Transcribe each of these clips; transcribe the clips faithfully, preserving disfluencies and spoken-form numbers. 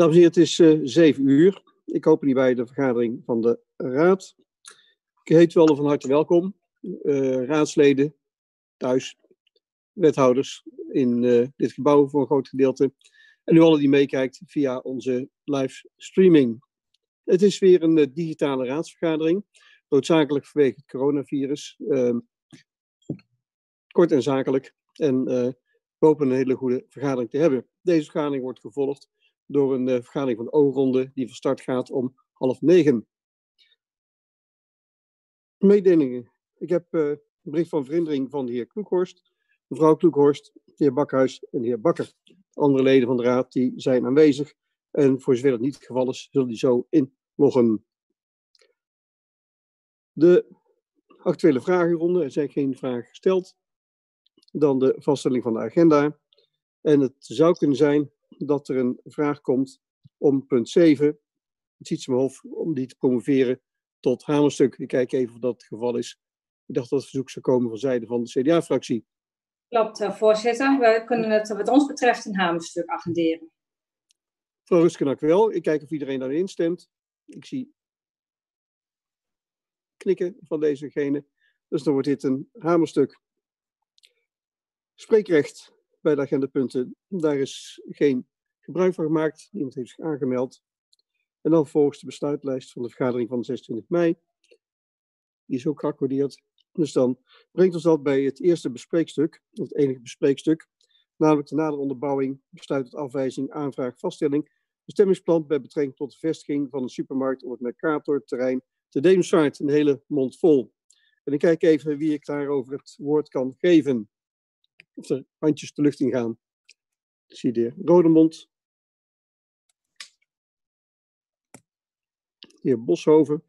Dames en heren, het is uh, zeven uur. Ik hoop niet bij de vergadering van de Raad. Ik heet u allen van harte welkom. Uh, raadsleden, thuis, wethouders in uh, dit gebouw voor een groot gedeelte. En u allen die meekijkt via onze livestreaming. Het is weer een uh, digitale raadsvergadering. Noodzakelijk vanwege het coronavirus. Uh, kort en zakelijk. En uh, we hopen een hele goede vergadering te hebben. Deze vergadering wordt gevolgd door een uh, vergadering van de O-ronde die van start gaat om half negen. Mededelingen. Ik heb uh, een bericht van verhindering van de heer Kloekhorst, mevrouw Kloekhorst, de heer Bakhuis en de heer Bakker. Andere leden van de Raad die zijn aanwezig en voor zover het niet het geval is, zullen die zo inloggen. De actuele vragenronde, er zijn geen vragen gesteld. Dan de vaststelling van de agenda. En het zou kunnen zijn dat er een vraag komt om punt zeven, Sietsenhof, om die te promoveren tot hamerstuk. Ik kijk even of dat het geval is. Ik dacht dat het verzoek zou komen van zijde van de C D A-fractie. Klopt, voorzitter. We kunnen het wat ons betreft een hamerstuk agenderen. Mevrouw Ruskenak wel. Ik kijk of iedereen daarin stemt. Ik zie knikken van dezegene. Dus dan wordt dit een hamerstuk. Spreekrecht bij de agendapunten. Daar is geen gebruik van gemaakt. Niemand heeft zich aangemeld. En dan volgens de besluitlijst van de vergadering van zesentwintig mei. Die is ook geaccordeerd. Dus dan brengt ons dat bij het eerste bespreekstuk. Het enige bespreekstuk. Namelijk de nadere onderbouwing, besluit tot afwijzing, aanvraag, vaststelling. Bestemmingsplan bij betrekking tot de vestiging van een supermarkt op het Mercator-terrein te Deemsvaart. Een hele mond vol. En ik kijk even wie ik daarover het woord kan geven. Of er handjes de lucht in gaan. Ik zie de heer Rodemond. De heer Boshoven.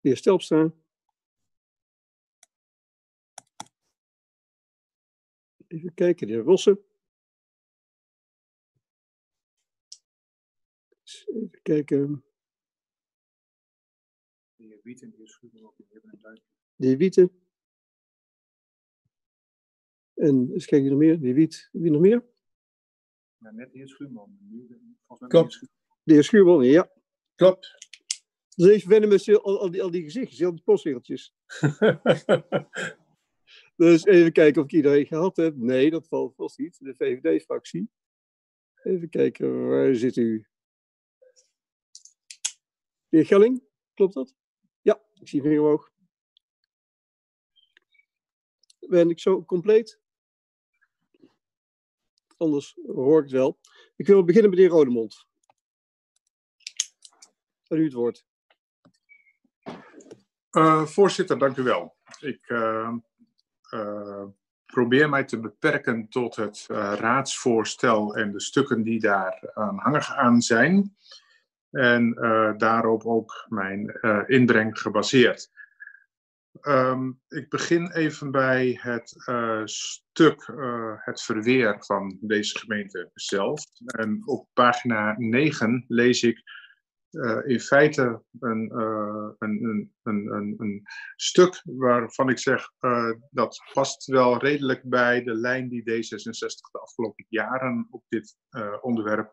De heer Stelpstra. Even kijken, de heer Rossen. Even kijken. De heer Wieten, de heer Schuurman, de heer Duiken. De heer Wieten. En eens kijken, wie nog meer? Wie, Wiet, wie nog meer? Ja, net de heer Schuurman. Klopt. De heer Schuurman, ja. Klopt. Dus even wennen met al, al, die, al die gezichtjes, al die postzegeltjes. Dus even kijken of ik iedereen gehad heb. Nee, dat valt vast niet. De V V D-fractie. Even kijken, waar zit u? De heer Gelling, klopt dat? Ja, ik zie vinger omhoog. Ben ik zo compleet? Anders hoor ik het wel. Ik wil beginnen met de heer Rodemond. Aan u het woord. Uh, voorzitter, dank u wel. Ik uh, uh, probeer mij te beperken tot het uh, raadsvoorstel en de stukken die daar aanhangig aan zijn. En uh, daarop ook mijn uh, inbreng gebaseerd. Um, ik begin even bij het uh, stuk, uh, het verweer van deze gemeente zelf. En op pagina negen lees ik uh, in feite een, uh, een, een, een, een, een stuk waarvan ik zeg uh, dat past wel redelijk bij de lijn die D zesenzestig de afgelopen jaren op dit uh, onderwerp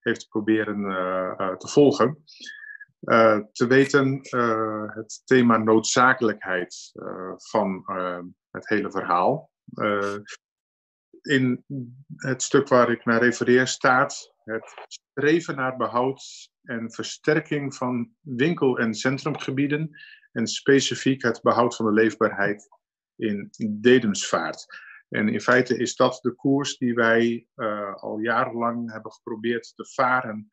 heeft proberen uh, uh, te volgen. Uh, te weten uh, het thema noodzakelijkheid uh, van uh, het hele verhaal. Uh, in het stuk waar ik naar refereer staat het streven naar behoud en versterking van winkel- en centrumgebieden en specifiek het behoud van de leefbaarheid in Dedemsvaart. En in feite is dat de koers die wij uh, al jarenlang hebben geprobeerd te varen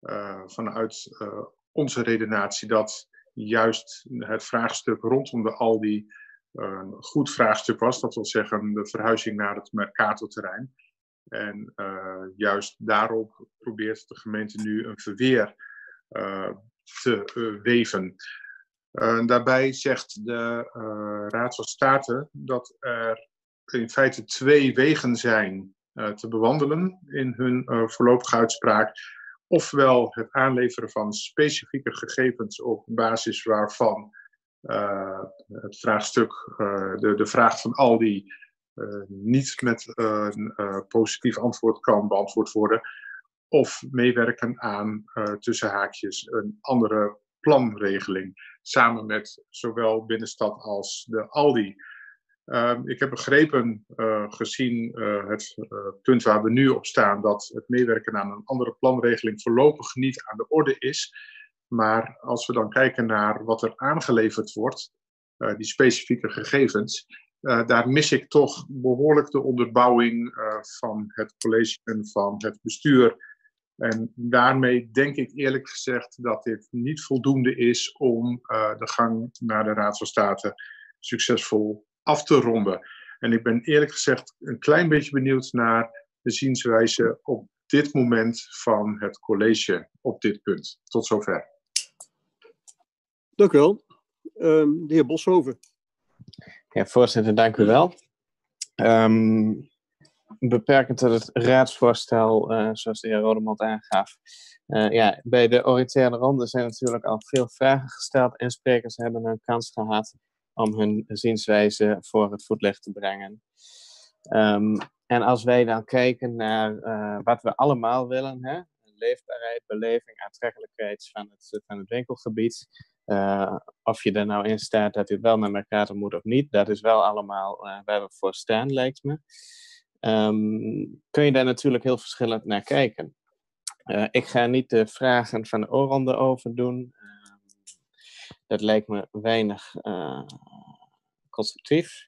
uh, vanuit uh, onze redenatie dat juist het vraagstuk rondom de Aldi een uh, goed vraagstuk was. Dat wil zeggen de verhuizing naar het Mercatorterrein. En uh, juist daarop probeert de gemeente nu een verweer uh, te uh, weven. Uh, daarbij zegt de uh, Raad van State dat er in feite twee wegen zijn uh, te bewandelen in hun uh, voorlopige uitspraak. Ofwel het aanleveren van specifieke gegevens op basis waarvan uh, het vraagstuk, uh, de, de vraag van Aldi uh, niet met uh, een uh, positief antwoord kan beantwoord worden. Of meewerken aan, uh, tussen haakjes, een andere planregeling. Samen met zowel Binnenstad als de Aldi. Uh, ik heb begrepen, uh, gezien uh, het uh, punt waar we nu op staan, dat het meewerken aan een andere planregeling voorlopig niet aan de orde is. Maar als we dan kijken naar wat er aangeleverd wordt, uh, die specifieke gegevens, uh, daar mis ik toch behoorlijk de onderbouwing uh, van het college en van het bestuur. En daarmee denk ik eerlijk gezegd dat dit niet voldoende is om uh, de gang naar de Raad van State succesvol af te ronden. En ik ben eerlijk gezegd een klein beetje benieuwd naar de zienswijze op dit moment van het college op dit punt. Tot zover. Dank u wel. Um, de heer Boshoven. Ja, voorzitter, dank u wel. Um, beperkend tot het raadsvoorstel, uh, zoals de heer Rodemond aangaf. Uh, ja, bij de oritaire ronde zijn natuurlijk al veel vragen gesteld en sprekers hebben hun kans gehad om hun zienswijze voor het voetlicht te brengen. Um, en als wij dan kijken naar uh, wat we allemaal willen, hè? Leefbaarheid, beleving, aantrekkelijkheid van het, van het winkelgebied, uh, of je er nou in staat dat u wel naar Mercator moet of niet, dat is wel allemaal uh, waar we voor staan, lijkt me. Um, kun je daar natuurlijk heel verschillend naar kijken. Uh, ik ga niet de vragen van de O-ronde over doen. Dat lijkt me weinig uh, constructief.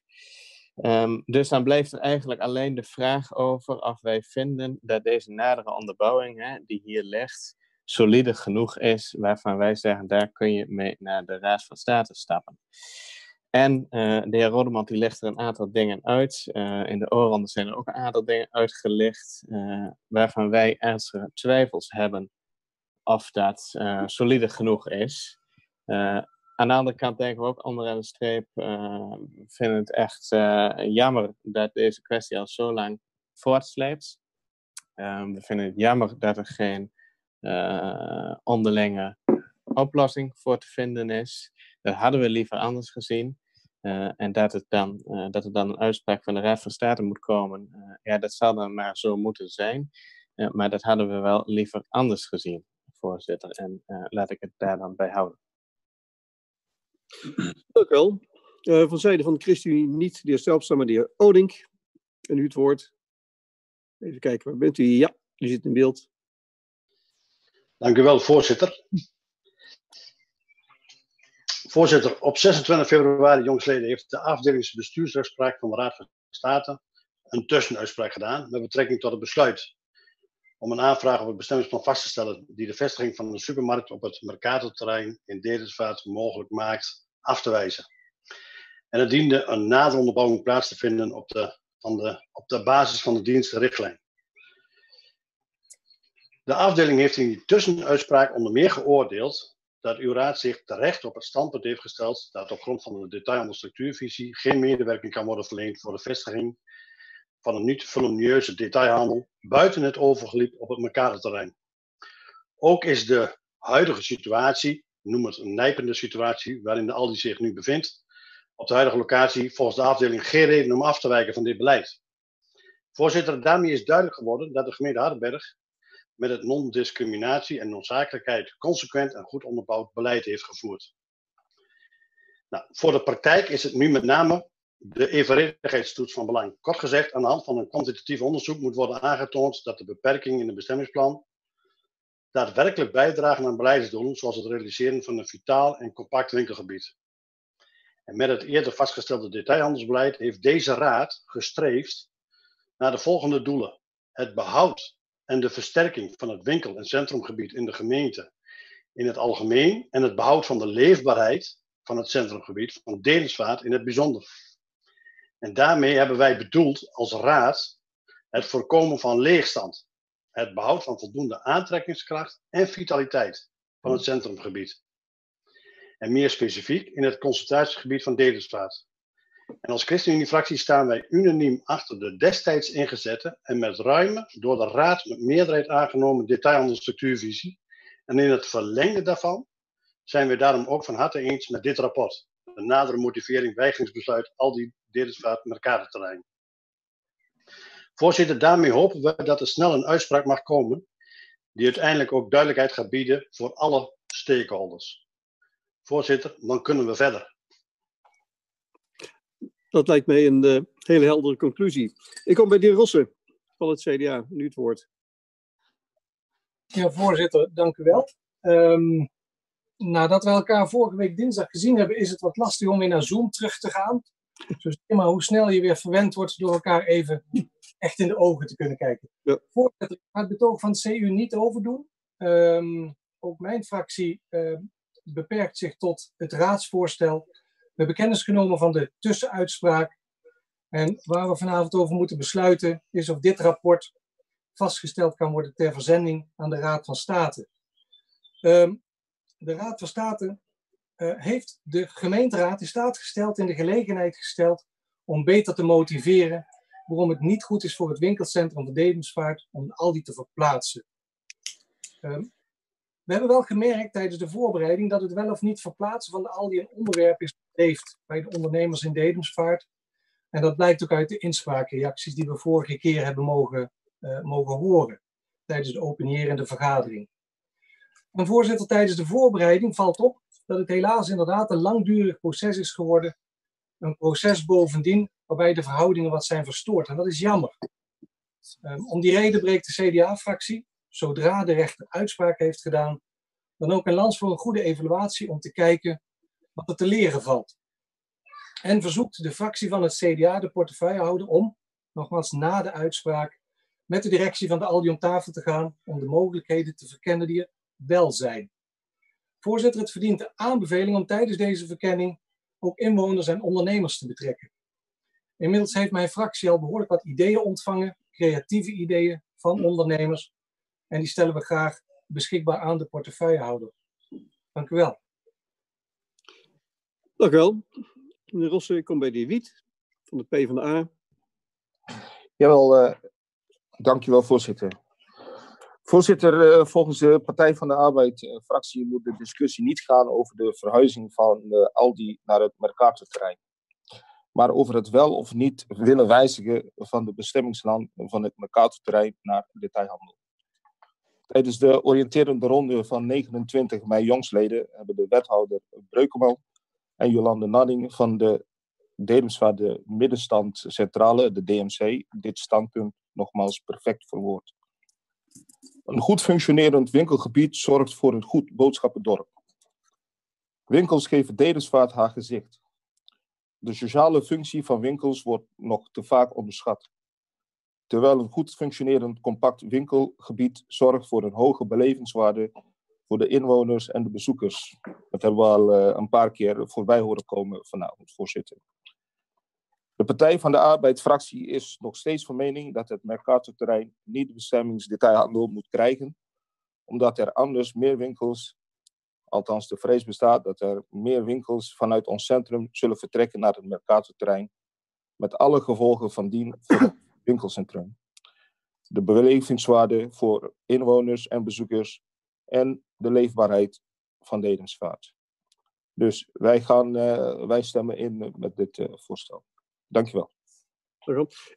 Um, dus dan blijft er eigenlijk alleen de vraag over of wij vinden dat deze nadere onderbouwing, hè, die hier ligt, solide genoeg is, waarvan wij zeggen, daar kun je mee naar de Raad van State stappen. En uh, de heer Rodemond die legt er een aantal dingen uit. Uh, in de oorronde zijn er ook een aantal dingen uitgelicht, uh, waarvan wij ernstige twijfels hebben of dat uh, solide genoeg is. Uh, aan de andere kant denken we ook onderaan de streep, uh, vinden het echt uh, jammer dat deze kwestie al zo lang voortsleept. Uh, we vinden het jammer dat er geen uh, onderlinge oplossing voor te vinden is. Dat hadden we liever anders gezien. Uh, en dat, het dan, uh, dat er dan een uitspraak van de Raad van State moet komen, uh, ja, dat zal dan maar zo moeten zijn. Uh, maar dat hadden we wel liever anders gezien, voorzitter. En uh, laat ik het daar dan bij houden. Dank u wel. Uh, van zijde van de ChristenUnie niet de heer Zijlstra, maar de heer Odink. En u het woord. Even kijken, waar bent u? Ja, u zit in beeld. Dank u wel, voorzitter. Voorzitter, op zesentwintig februari jongstleden heeft de afdelingsbestuursuitspraak van de Raad van State een tussenuitspraak gedaan met betrekking tot het besluit om een aanvraag op het bestemmingsplan vast te stellen die de vestiging van een supermarkt op het Mercatorterrein in Dedemsvaart mogelijk maakt, af te wijzen. En er diende een nadere onderbouwing plaats te vinden op de, van de, op de basis van de dienstenrichtlijn. De afdeling heeft in die tussenuitspraak onder meer geoordeeld dat uw raad zich terecht op het standpunt heeft gesteld dat op grond van de detail- en de structuurvisie geen medewerking kan worden verleend voor de vestiging van een niet volumineuze detailhandel buiten het overgeliep op het Mercatorterrein. Ook is de huidige situatie, noem het een nijpende situatie, waarin de Aldi zich nu bevindt, op de huidige locatie volgens de afdeling geen reden om af te wijken van dit beleid. Voorzitter, daarmee is duidelijk geworden dat de gemeente Hardenberg met het non-discriminatie en noodzakelijkheid consequent en goed onderbouwd beleid heeft gevoerd. Nou, voor de praktijk is het nu met name de evenredigheidstoets van belang. Kort gezegd, aan de hand van een kwantitatief onderzoek moet worden aangetoond dat de beperkingen in het bestemmingsplan daadwerkelijk bijdragen aan beleidsdoelen, zoals het realiseren van een vitaal en compact winkelgebied. En met het eerder vastgestelde detailhandelsbeleid heeft deze raad gestreefd naar de volgende doelen: het behoud en de versterking van het winkel- en centrumgebied in de gemeente in het algemeen en het behoud van de leefbaarheid van het centrumgebied van Dedemsvaart in het bijzonder. En daarmee hebben wij bedoeld als raad het voorkomen van leegstand, het behoud van voldoende aantrekkingskracht en vitaliteit van het centrumgebied. En meer specifiek in het consultatiegebied van Dedemsvaart. En als ChristenUnie-fractie staan wij unaniem achter de destijds ingezette en met ruime, door de raad met meerderheid aangenomen detailhandelsstructuurvisie. En in het verlengde daarvan zijn we daarom ook van harte eens met dit rapport. De nadere motivering, weigingsbesluit, al die Dedemsvaart Mercatorterrein. Voorzitter, daarmee hopen we dat er snel een uitspraak mag komen die uiteindelijk ook duidelijkheid gaat bieden voor alle stakeholders. Voorzitter, dan kunnen we verder. Dat lijkt mij een uh, hele heldere conclusie. Ik kom bij de heer Rosse van het C D A. Nu het woord. Ja, voorzitter, dank u wel. Um, nadat we elkaar vorige week dinsdag gezien hebben, is het wat lastig om weer naar Zoom terug te gaan. Dus maar hoe snel je weer verwend wordt door elkaar even echt in de ogen te kunnen kijken. Ja. Voorzitter, ik ga het betoog van het C U niet overdoen. Um, ook mijn fractie uh, beperkt zich tot het raadsvoorstel. We hebben kennis genomen van de tussenuitspraak. En waar we vanavond over moeten besluiten is of dit rapport vastgesteld kan worden ter verzending aan de Raad van State. Um, de Raad van State uh, heeft de gemeenteraad in staat gesteld, in de gelegenheid gesteld, om beter te motiveren waarom het niet goed is voor het winkelcentrum van Dedemsvaart om al die te verplaatsen. Um, we hebben wel gemerkt tijdens de voorbereiding dat het wel of niet verplaatsen van de Aldi een onderwerp is dat leeft bij de ondernemers in Dedemsvaart. En dat blijkt ook uit de inspraakreacties die we vorige keer hebben mogen, uh, mogen horen tijdens de openherende vergadering. En voorzitter, tijdens de voorbereiding valt op dat het helaas inderdaad een langdurig proces is geworden. Een proces bovendien waarbij de verhoudingen wat zijn verstoord. En dat is jammer. Um, om die reden breekt de C D A-fractie, zodra de rechter uitspraak heeft gedaan, dan ook een lans voor een goede evaluatie om te kijken wat er te leren valt. En verzoekt de fractie van het C D A de portefeuillehouder om, nogmaals na de uitspraak, met de directie van de Aldi om tafel te gaan om de mogelijkheden te verkennen die er wel zijn. Voorzitter, het verdient de aanbeveling om tijdens deze verkenning ook inwoners en ondernemers te betrekken. Inmiddels heeft mijn fractie al behoorlijk wat ideeën ontvangen, creatieve ideeën van ondernemers. En die stellen we graag beschikbaar aan de portefeuillehouder. Dank u wel. Dank u wel. Meneer Rosse, ik kom bij de heer Wiet van de PvdA. Jawel, uh, dank u wel, voorzitter. Voorzitter, uh, volgens de Partij van de Arbeid-fractie uh, moet de discussie niet gaan over de verhuizing van uh, Aldi naar het Mercatorterrein, maar over het wel of niet willen wijzigen van de bestemmingsland van het Mercatorterrein naar de detailhandel. Tijdens de oriënterende ronde van negenentwintig mei jongstleden hebben de wethouder Breukeman en Jolande Nadding van de Dedemsvaart de Middenstand Centrale, de D M C, dit standpunt nogmaals perfect verwoord. Een goed functionerend winkelgebied zorgt voor een goed boodschappendorp. Winkels geven Dedemsvaart haar gezicht. De sociale functie van winkels wordt nog te vaak onderschat. Terwijl een goed functionerend compact winkelgebied zorgt voor een hoge belevenswaarde voor de inwoners en de bezoekers. Dat hebben we al uh, een paar keer voorbij horen komen vanavond, voorzitter. De Partij van de Arbeid-fractie is nog steeds van mening dat het Mercatorterrein niet de bestemmingsdetailhandel moet krijgen, omdat er anders meer winkels, althans de vrees bestaat, dat er meer winkels vanuit ons centrum zullen vertrekken naar het Mercatorterrein, met alle gevolgen van dien voor het winkelcentrum. De belevingswaarde voor inwoners en bezoekers en de leefbaarheid van Dedemsvaart. Dus wij, gaan, uh, wij stemmen in met dit uh, voorstel. Dank je wel.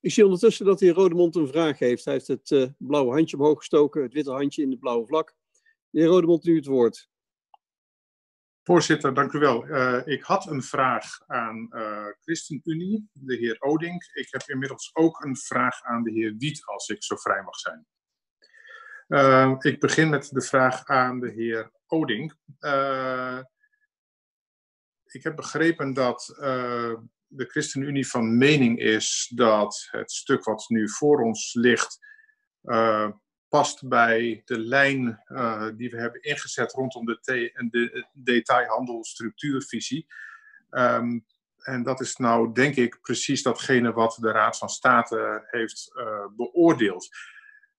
Ik zie ondertussen dat de heer Rodemond een vraag heeft. Hij heeft het uh, blauwe handje omhoog gestoken, het witte handje in de blauwe vlak. De heer Rodemond, nu het woord. Voorzitter, dank u wel. Uh, ik had een vraag aan uh, ChristenUnie, de heer Odink. Ik heb inmiddels ook een vraag aan de heer Wiet, als ik zo vrij mag zijn. Uh, ik begin met de vraag aan de heer Odink. Uh, ik heb begrepen dat uh, de ChristenUnie van mening is dat het stuk wat nu voor ons ligt uh, past bij de lijn uh, die we hebben ingezet rondom de, de detailhandelstructuurvisie. Um, en dat is nou, denk ik, precies datgene wat de Raad van State heeft uh, beoordeeld.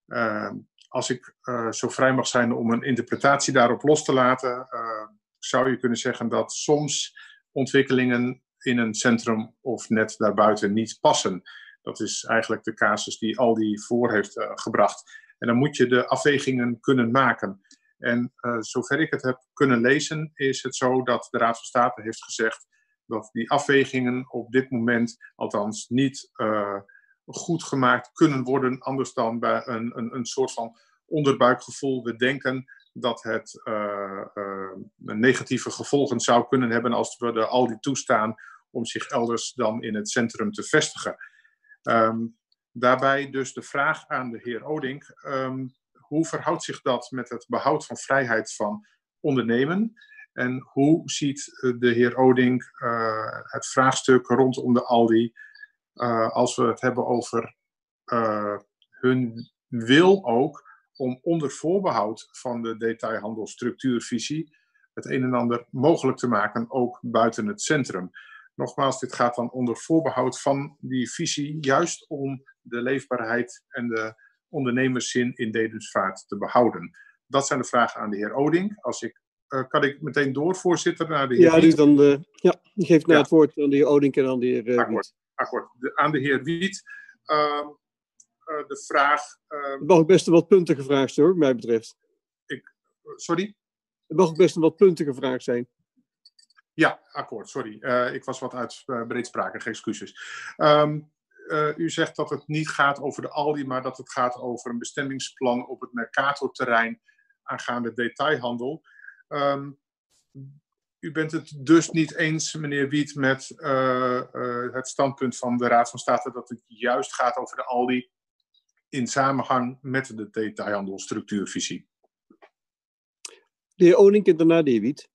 Uh, Als ik uh, zo vrij mag zijn om een interpretatie daarop los te laten, uh, zou je kunnen zeggen dat soms ontwikkelingen in een centrum of net daarbuiten niet passen. Dat is eigenlijk de casus die Aldi voor heeft uh, gebracht. En dan moet je de afwegingen kunnen maken. En uh, zover ik het heb kunnen lezen, is het zo dat de Raad van State heeft gezegd dat die afwegingen op dit moment althans niet uh, goed gemaakt kunnen worden, anders dan bij een, een, een soort van onderbuikgevoel. We denken dat het uh, uh, negatieve gevolgen zou kunnen hebben als we de Aldi toestaan om zich elders dan in het centrum te vestigen. Um, daarbij dus de vraag aan de heer Odink, um, hoe verhoudt zich dat met het behoud van vrijheid van ondernemen? En hoe ziet de heer Odink uh, het vraagstuk rondom de Aldi, uh, als we het hebben over uh, hun wil ook, om onder voorbehoud van de detailhandelsstructuurvisie het een en ander mogelijk te maken, ook buiten het centrum. Nogmaals, dit gaat dan onder voorbehoud van die visie, juist om de leefbaarheid en de ondernemerszin in Dedemsvaart te behouden. Dat zijn de vragen aan de heer Odink. Als ik, uh, kan ik meteen door, voorzitter, naar de heer... Ja, dus dan uh, ja, geef nou ja. het woord aan de heer Odink en aan de heer uh, Akkoord. Akkoord. De, aan de heer Wiet. Uh, Uh, de vraag... Uh, er mag best wat punten gevraagd zijn, hoor, wat mij betreft. Ik, sorry? Er mag best wat punten gevraagd zijn. Ja, akkoord, sorry. Uh, ik was wat uit uh, breedsprakig, excuses. Um, uh, u zegt dat het niet gaat over de Aldi, maar dat het gaat over een bestemmingsplan op het Mercatorterrein aangaande detailhandel. Um, u bent het dus niet eens, meneer Wiet, met uh, uh, het standpunt van de Raad van State dat het juist gaat over de Aldi in samenhang met de detailhandelsstructuurvisie. De heer Odink en daarna de heer Wiet.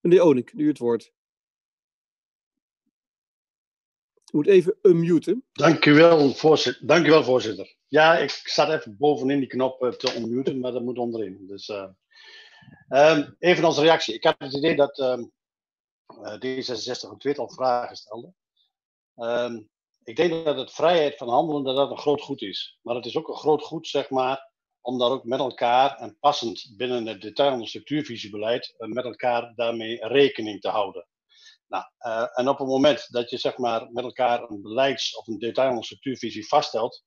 En de heer Odink, nu het woord. U moet even unmuten. Dank u wel, voorzitter. Dank u wel, voorzitter. Ja, ik zat even bovenin die knop uh, te unmuten, maar dat moet onderin. Dus, uh, um, even als reactie. Ik had het idee dat um, uh, D zesenzestig op Twitter al vragen stelde. Um, Ik denk dat het vrijheid van handelen dat dat een groot goed is. Maar het is ook een groot goed, zeg maar, om daar ook met elkaar en passend binnen het detailhandel structuurvisiebeleid met elkaar daarmee rekening te houden. Nou, uh, en op het moment dat je, zeg maar, met elkaar een beleids- of een detailhandel structuurvisie vaststelt,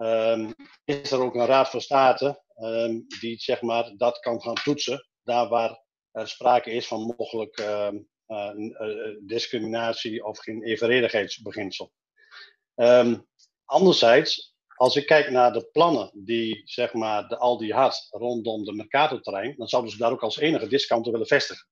um, is er ook een Raad van State um, die, zeg maar, dat kan gaan toetsen. Daar waar er sprake is van mogelijk um, uh, uh, discriminatie of geen evenredigheidsbeginsel. Um, anderzijds, als ik kijk naar de plannen die, zeg maar, de Aldi had rondom de Mercatorterrein, dan zouden ze daar ook als enige discounter willen vestigen.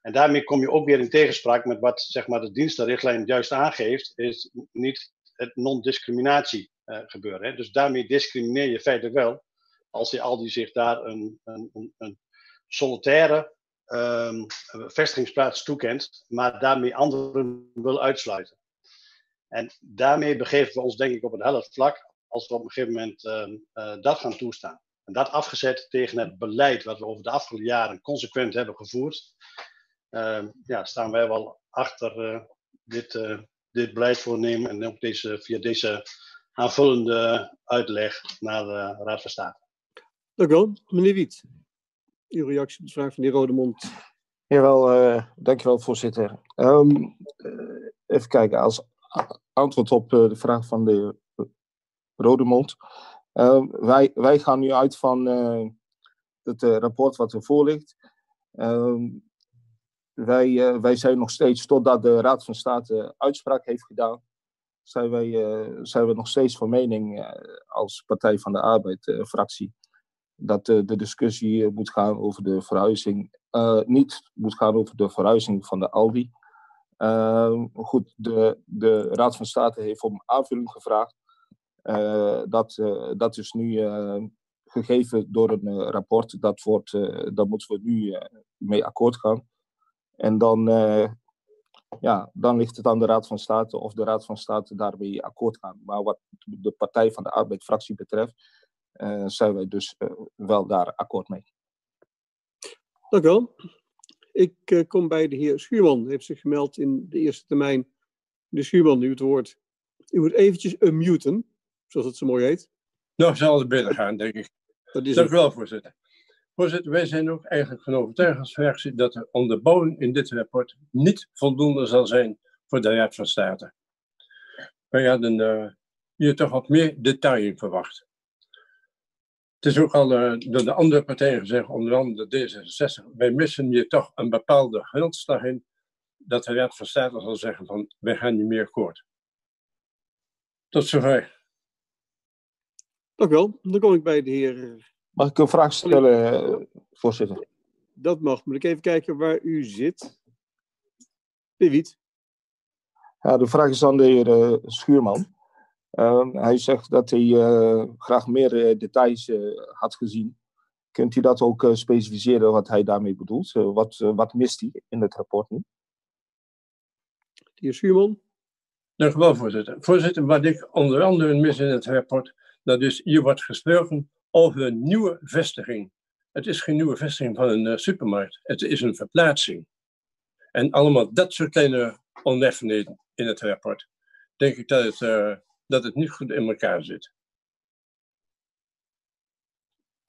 En daarmee kom je ook weer in tegenspraak met wat, zeg maar, de dienstenrichtlijn juist aangeeft, is niet het non-discriminatie uh, gebeuren. Hè? Dus daarmee discrimineer je feitelijk wel als die Aldi zich daar een, een, een, een solitaire um, vestigingsplaats toekent, maar daarmee anderen wil uitsluiten. En daarmee begeven we ons, denk ik, op een helder vlak als we op een gegeven moment uh, uh, dat gaan toestaan. En dat afgezet tegen het beleid wat we over de afgelopen jaren consequent hebben gevoerd, uh, ja, staan wij wel achter uh, dit, uh, dit beleidsvoornemen en ook deze, via deze aanvullende uitleg naar de Raad van State. Dank u wel. Meneer Wiet, uw reactie op de vraag van de heer Rodemond. Jawel, uh, dank u wel, voorzitter. Um, uh, even kijken, als... Antwoord op de vraag van de Rodemond. Uh, wij, wij gaan nu uit van uh, het uh, rapport wat ervoor ligt. Uh, wij, uh, wij zijn nog steeds, totdat de Raad van State uitspraak heeft gedaan, zijn wij, uh, zijn we nog steeds van mening uh, als Partij van de Arbeid-fractie uh, dat uh, de discussie uh, moet gaan over de verhuizing, uh, niet moet gaan over de verhuizing van de Aldi. Uh, goed, de, de Raad van State heeft om aanvulling gevraagd. Uh, dat, uh, dat is nu uh, gegeven door een uh, rapport. Dat wordt, uh, daar moeten we nu uh, mee akkoord gaan. En dan, uh, ja, dan ligt het aan de Raad van State of de Raad van State daarmee akkoord gaat. Maar wat de Partij van de Arbeid-fractie betreft, uh, zijn wij dus uh, wel daar akkoord mee. Dank u wel. Ik uh, kom bij de heer Schuurman. Hij heeft zich gemeld in de eerste termijn. De Schuurman, nu het woord. U moet eventjes unmuten, zoals het zo mooi heet. Nou, zal het beter gaan, denk ik. Dat is Dank u wel, voorzitter. Voorzitter, wij zijn ook eigenlijk van overtuigd als fractie dat de onderbouwing in dit rapport niet voldoende zal zijn voor de Raad van State. Wij hadden uh, hier toch wat meer detail in verwacht. Het is ook al uh, door de andere partijen gezegd, onder andere D zesenzestig, wij missen hier toch een bepaalde grondslag in, dat de Raad van State zal zeggen van, wij gaan niet meer akkoord. Tot zover. Dank u wel. Dan kom ik bij de heer... Mag ik een vraag stellen, voorzitter? Dat mag. Moet ik even kijken waar u zit. De Wiet. Ja, de vraag is aan de heer uh, Schuurman. Uh, hij zegt dat hij uh, graag meer uh, details uh, had gezien. Kunt u dat ook uh, specificeren wat hij daarmee bedoelt? Uh, wat, uh, wat mist hij in het rapport nu? De heer Schuurman. Dank u wel, voorzitter. Voorzitter, wat ik onder andere mis in het rapport, dat is hier wordt gesproken over een nieuwe vestiging. Het is geen nieuwe vestiging van een uh, supermarkt. Het is een verplaatsing. En allemaal dat soort kleine oneffenheden in het rapport. Denk ik dat het, uh, dat het niet goed in elkaar zit.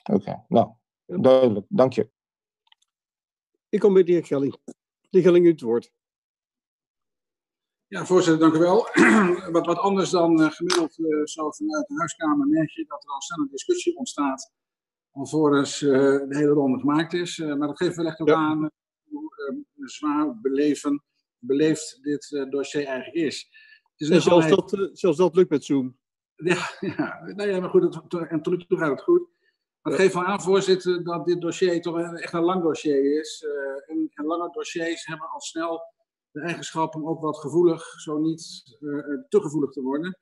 Oké, okay, nou, duidelijk. Dank je. Ik kom bij de heer Gelling. De heer Gelling, u het woord. Ja, voorzitter, dank u wel. Wat, wat anders dan uh, gemiddeld uh, zo vanuit de huiskamer merk je dat er al snel een discussie ontstaat alvorens uh, de hele ronde gemaakt is. Uh, maar dat geeft wel echt ook ja. aan uh, hoe uh, zwaar beleven, beleefd dit uh, dossier eigenlijk is. is en zelfs, allerlei... dat, uh, zelfs dat lukt met Zoom. Ja, ja. Nou ja, maar goed, dat, en tot nu toe gaat het goed. Dat geeft wel aan, voorzitter, dat dit dossier toch echt een lang dossier is. Uh, en, en lange dossiers hebben al snel de eigenschap om ook wat gevoelig, zo niet uh, te gevoelig te worden.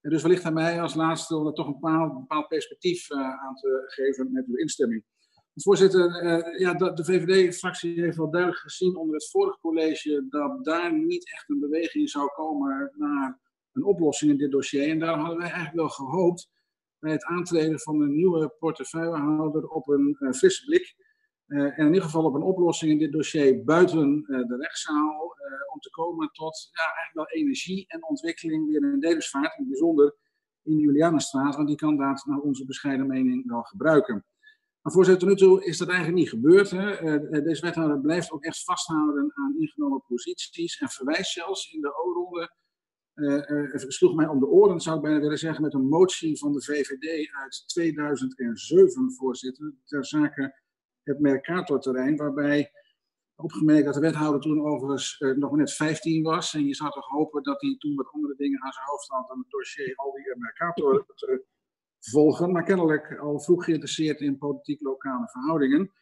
En dus wellicht aan mij als laatste om er toch een bepaald, een bepaald perspectief uh, aan te geven met uw instemming. Dus voorzitter, uh, ja, de V V D-fractie heeft wel duidelijk gezien onder het vorige college dat daar niet echt een beweging zou komen naar een oplossing in dit dossier. En daarom hadden wij eigenlijk wel gehoopt bij het aantreden van een nieuwe portefeuillehouder op een uh, frisse blik. Uh, en in ieder geval op een oplossing in dit dossier buiten uh, de rechtszaal. Uh, om te komen tot ja, eigenlijk wel energie en ontwikkeling weer in Delensvaart. In het bijzonder in de Julianenstraat. Want die kan dat naar onze bescheiden mening wel gebruiken. Maar voorzitter, tot nu toe is dat eigenlijk niet gebeurd. Hè? Uh, deze wethouder blijft ook echt vasthouden aan ingenomen posities. En verwijst zelfs in de O-ronde. Uh, uh, het sloeg mij om de oren, zou ik bijna willen zeggen. Met een motie van de V V D uit tweeduizend zeven, voorzitter. Ter zake... het Mercator-terrein, waarbij opgemerkt dat de wethouder toen overigens uh, nog net vijftien was. En je zou toch hopen dat hij toen wat andere dingen aan zijn hoofd had dan het dossier al die Mercator te volgen. Maar kennelijk al vroeg geïnteresseerd in politiek-lokale verhoudingen. En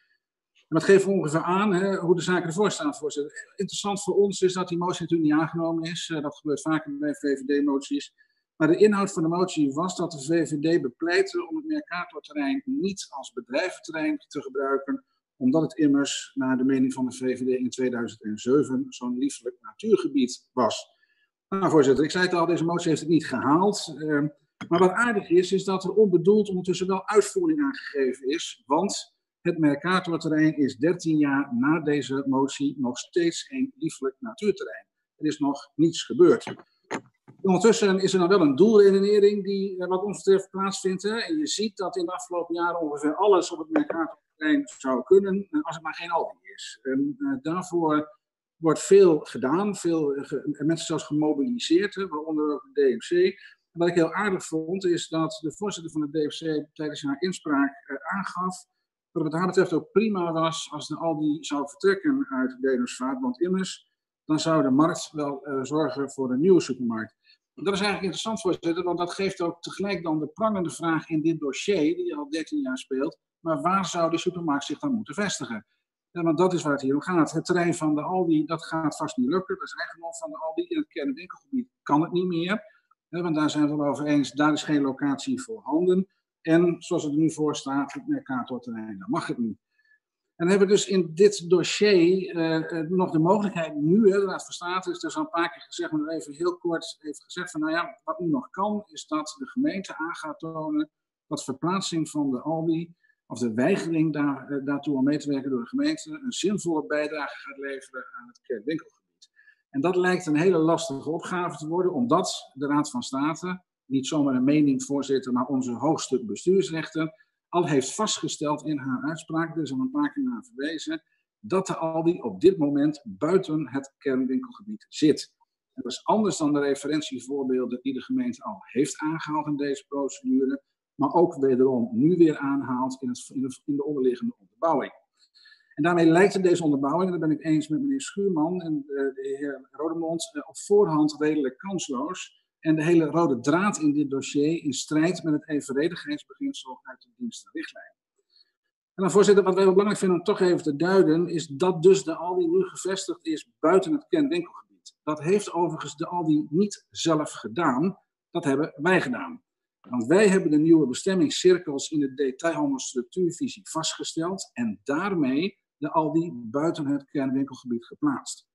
dat geeft ongeveer aan hè, hoe de zaken ervoor staan, voorzitter. Interessant voor ons is dat die motie natuurlijk niet aangenomen is. Uh, dat gebeurt vaker bij V V D-moties. Maar de inhoud van de motie was dat de V V D bepleitte om het Mercatorterrein niet als bedrijventerrein te gebruiken, omdat het immers, naar de mening van de V V D in tweeduizend zeven, zo'n lieflijk natuurgebied was. Nou voorzitter, ik zei het al, deze motie heeft het niet gehaald. Eh, maar wat aardig is, is dat er onbedoeld ondertussen wel uitvoering aan gegeven is, want het Mercatorterrein is dertien jaar na deze motie nog steeds een lieflijk natuurterrein. Er is nog niets gebeurd. Ondertussen is er dan wel een doelredenering die wat ons betreft plaatsvindt. Hè? En je ziet dat in de afgelopen jaren ongeveer alles op het Mercatorterrein zou kunnen, als het maar geen alweer is. En, uh, daarvoor wordt veel gedaan, veel ge- mensen zelfs gemobiliseerd, hè, waaronder ook de D M C. En wat ik heel aardig vond, is dat de voorzitter van de D M C tijdens haar inspraak uh, aangaf dat het wat haar betreft ook prima was als de Aldi zou vertrekken uit Delensvaart, want immers dan zou de markt wel uh, zorgen voor een nieuwe supermarkt. Dat is eigenlijk interessant, voorzitter, want dat geeft ook tegelijk dan de prangende vraag in dit dossier, die al dertien jaar speelt, maar waar zou de supermarkt zich dan moeten vestigen? Ja, want dat is waar het hier om gaat. Het terrein van de Aldi, dat gaat vast niet lukken. Dat is eigendom van de Aldi. In het kernwinkelgebied kan het niet meer. Hè, want daar zijn we het over eens, daar is geen locatie voor handen. En zoals het er nu voor staat, het Mercatorterrein, dan mag het niet. En hebben we dus in dit dossier uh, nog de mogelijkheid nu, hè, de Raad van State is dus al een paar keer gezegd, maar even heel kort heeft gezegd van nou ja, wat nu nog kan is dat de gemeente aan gaat tonen dat verplaatsing van de Aldi, of de weigering daar, uh, daartoe om mee te werken door de gemeente, een zinvolle bijdrage gaat leveren aan het winkelgebied. En dat lijkt een hele lastige opgave te worden, omdat de Raad van State, niet zomaar een meningvoorzitter, maar onze hoogste bestuursrechter, al heeft vastgesteld in haar uitspraak, er is al een paar keer naar verwezen, dat de Aldi op dit moment buiten het kernwinkelgebied zit. En dat is anders dan de referentievoorbeelden die de gemeente al heeft aangehaald in deze procedure, maar ook wederom nu weer aanhaalt in, het, in, de, in de onderliggende onderbouwing. En daarmee lijkt het deze onderbouwing, en daar ben ik eens met meneer Schuurman en de heer Rodemond, op voorhand redelijk kansloos. en de hele rode draad in dit dossier in strijd met het evenredigheidsbeginsel uit de dienstenrichtlijn. En dan voorzitter, wat wij heel belangrijk vinden om toch even te duiden, is dat dus de Aldi nu gevestigd is buiten het kernwinkelgebied. Dat heeft overigens de Aldi niet zelf gedaan, dat hebben wij gedaan. Want wij hebben de nieuwe bestemmingscirkels in de detailhandelsstructuurvisie vastgesteld en daarmee de Aldi buiten het kernwinkelgebied geplaatst.